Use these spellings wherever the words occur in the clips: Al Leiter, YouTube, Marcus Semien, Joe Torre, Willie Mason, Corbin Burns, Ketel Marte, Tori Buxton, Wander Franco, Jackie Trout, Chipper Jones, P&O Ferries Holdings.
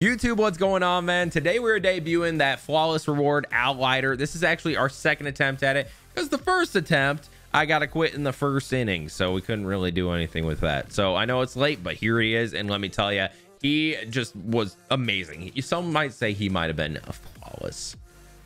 YouTube, what's going on, man? Today we're debuting that flawless reward Al Leiter. This is actually our second attempt at it because the first attempt I gotta quit in the first inning, so we couldn't really do anything with that. So I know it's late, but here he is, and let me tell you, he just was amazing. Some might say he might have been flawless.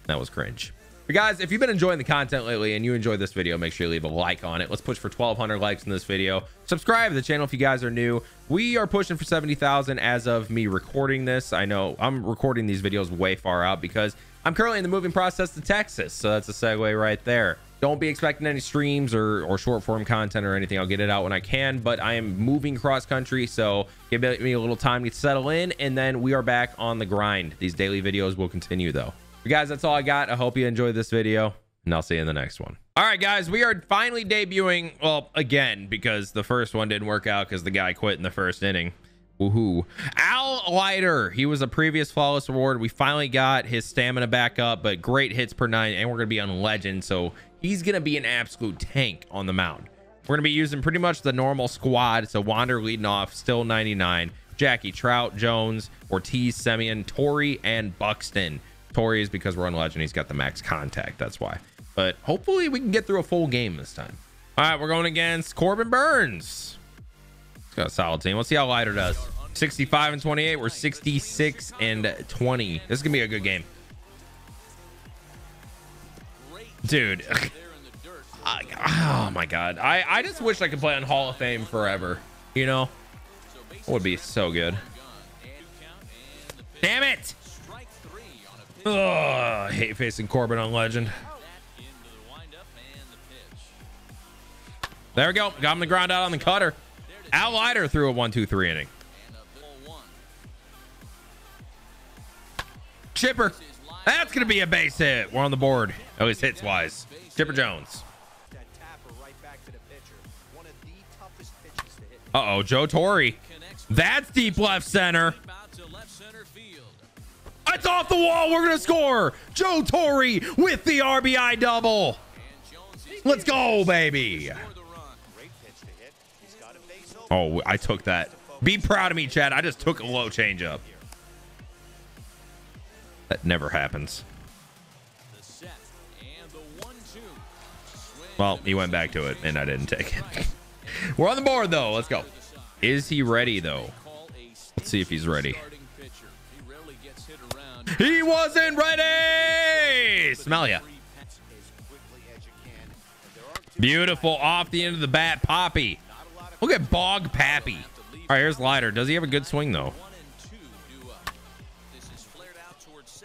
That was cringe. But guys, if you've been enjoying the content lately and you enjoyed this video, make sure you leave a like on it. Let's push for 1,200 likes in this video. Subscribe to the channel if you guys are new. We are pushing for 70,000 as of me recording this. I know I'm recording these videos way far out because I'm currently in the moving process to Texas. So that's a segue right there. Don't be expecting any streams or short form content or anything. I'll get it out when I can, but I am moving cross country. So give me a little time to settle in, and then we are back on the grind. These daily videos will continue though. But guys, that's all I got. I hope you enjoyed this video, and I'll see you in the next one. All right, guys, we are finally debuting, well, again, because the first one didn't work out because the guy quit in the first inning. Woohoo. Al Leiter. He was a previous flawless reward. We finally got his stamina back up, but great hits per nine, and we're going to be on legend, so he's going to be an absolute tank on the mound. We're going to be using pretty much the normal squad. So Wander leading off, still 99. Jackie Trout, Jones, Ortiz, Semien, Torre, and Buxton. Tori is because we're on legend, he's got the max contact, that's why. But hopefully we can get through a full game this time. All right, we're going against Corbin Burns. He's got a solid team. Let's see how Leiter does. 65 and 28. We're 66 and 20. This is gonna be a good game, dude. Oh my god, I just wish I could play on Hall of Fame forever, you know. It would be so good. Damn it. Ugh, I hate facing Corbin on legend. There we go. Got him the ground out on the cutter. Al Leiter threw a 1-2-3 inning. Chipper. That's going to be a base hit. We're on the board. At least hits wise. Chipper Jones. Uh-oh, Joe Torre. That's deep left center. It's off the wall. We're gonna score. Joe Torre with the RBI double. Let's go, baby. Oh, I took that. Be proud of me, Chad. I just took a low changeup. That never happens. Well, he went back to it, and I didn't take it. We're on the board though. Let's go. Is he ready though? Let's see if he's ready. He wasn't ready. Smell ya. Beautiful off the end of the bat. Poppy. Look at Bog Pappy. All right, here's Leiter. Does he have a good swing though?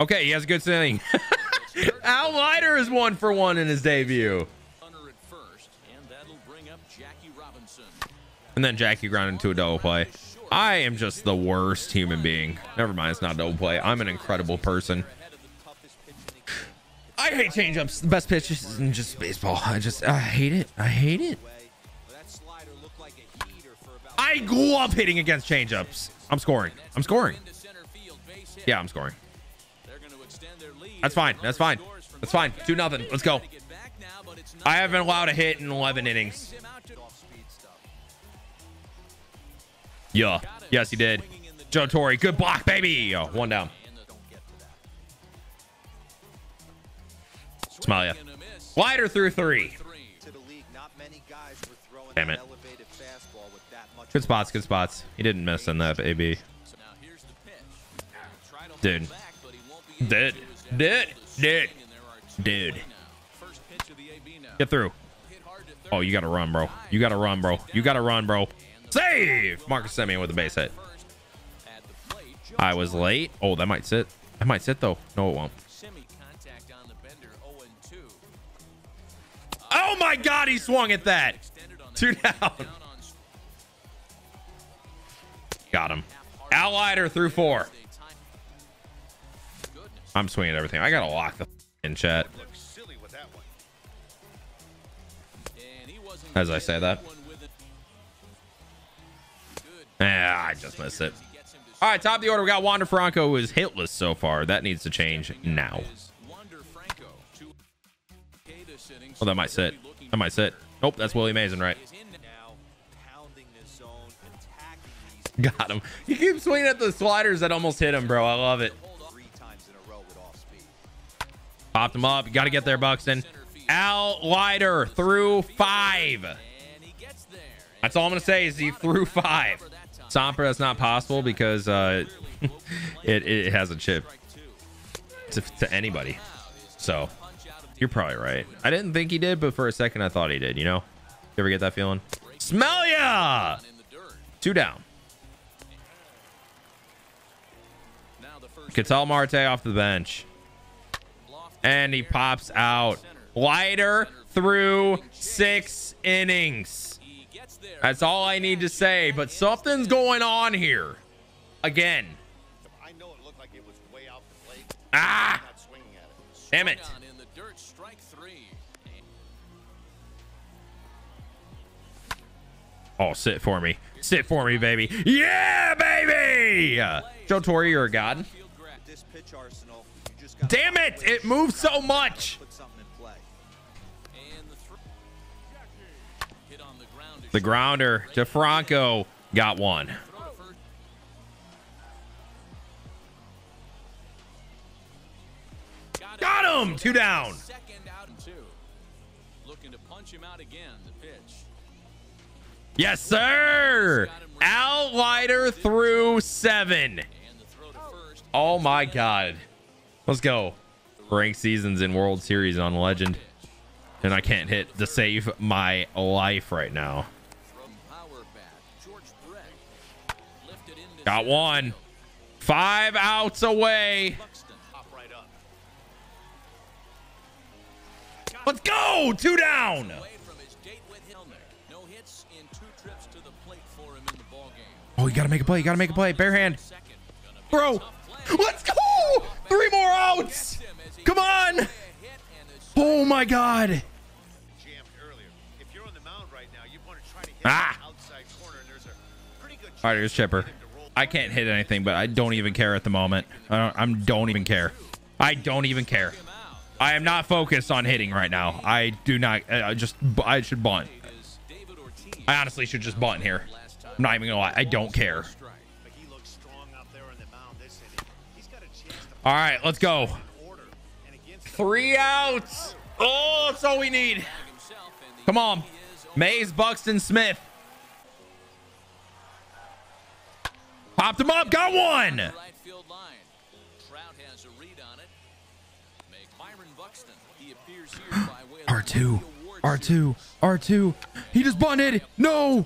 Okay, he has a good swing. Al Leiter is 1 for 1 in his debut. And then Jackie grounded into a double play. I am just the worst human being. Never mind, it's not a double play. I'm an incredible person. I hate changeups. The best pitch is just baseball. I hate it. I hate it. I love hitting against changeups. I'm scoring. I'm scoring. Yeah, I'm scoring. That's fine. That's fine. That's fine. 2-0. Let's go. I haven't allowed a hit in 11 innings. Yeah. Yes, he did. Joe Torre. Good block, baby. Oh, one down. Smile. Leiter through 3. Damn it. Good spots. Good spots. He didn't miss in that, baby. Dude. Dude. Dude. Dude. Dude. Get through. Oh, you got to run, bro. You got to run, bro. You got to run, bro. Save! Marcus Semien with a base hit. I was late. Oh, that might sit. That might sit though. No, it won't. Oh my god, he swung at that. 2 down. Got him. Al Leiter through 4. I'm swinging at everything. I gotta lock the in chat as I say that. I just missed it. All right, top of the order, we got Wander Franco, who is hitless so far. That needs to change now. Oh, that might sit. That might sit. Nope, that's Willie Mason, right? Got him. You keep swinging at the sliders that almost hit him, bro. I love it. Popped him up. You got to get there, Buxton. Al Leiter through 5. That's all I'm going to say is he threw 5. Sompra, that's not possible because it has a chip to anybody. So you're probably right. I didn't think he did, but for a second I thought he did, you know? You ever get that feeling? Smell ya! 2 down. Ketel Marte off the bench. And he pops out. Leiter through 6 innings. That's all I need to say, but something's going on here. Again. Ah! Damn it. Oh, sit for me. Sit for me, baby. Yeah, baby! Joe Torre, you're a god. Damn it! It moves so much! The grounder to Franco. Got 1. Got him! 2 down. Looking to punch him out again. The pitch. Yes, sir. Al Leiter through 7. Oh my God. Let's go. Ranked seasons in World Series on Legend. And I can't hit to save my life right now. Got 1. 5 outs away. Let's go. 2 down. Oh, you gotta make a play. You gotta make a play. Bare hand, bro. Let's go. 3 more outs. Come on. Oh my God. Ah. All right, here's Chipper. I can't hit anything, but I don't even care at the moment. I don't even care. I don't even care. I am not focused on hitting right now. I do not. I should bunt. I honestly should just bunt here. I'm not even gonna lie. I don't care. All right, let's go. 3 outs. Oh, that's all we need. Come on. Mays, Buxton, Smith. Popped him up. Got 1. Trout has a read on it. Make Myron Buxton. He appears here by way of R2. R2. R2. He just bunted. No.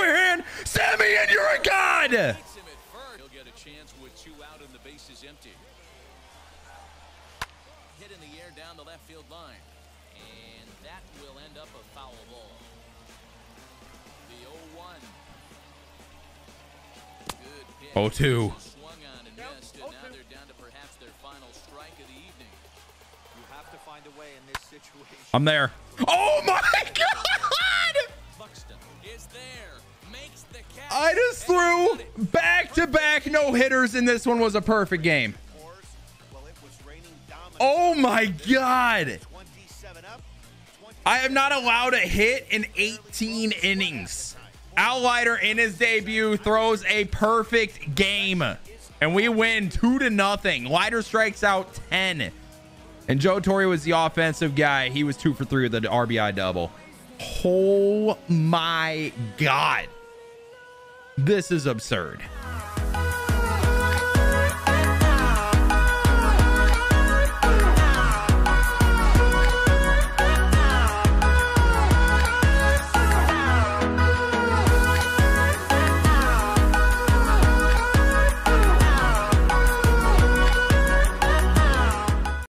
Hand. Semien, you're a god. He'll get a chance with 2 out and the base is empty. Hit in the air down the left field line, and that will end up a foul ball. The 0-1. Good hit. 0-2. Swung on and missed, and now they're down to perhaps their final strike of the evening. You have to find a way in this situation. I'm there. Oh my God! Buxton is there. I just threw back-to-back no-hitters, and this one was a perfect game. Oh, my God. I am not allowed a hit in 18 innings. Al Leiter, in his debut, throws a perfect game, and we win 2-0. Leiter strikes out 10, and Joe Torre was the offensive guy. He was 2 for 3 with the RBI double. Oh, my God. This is absurd.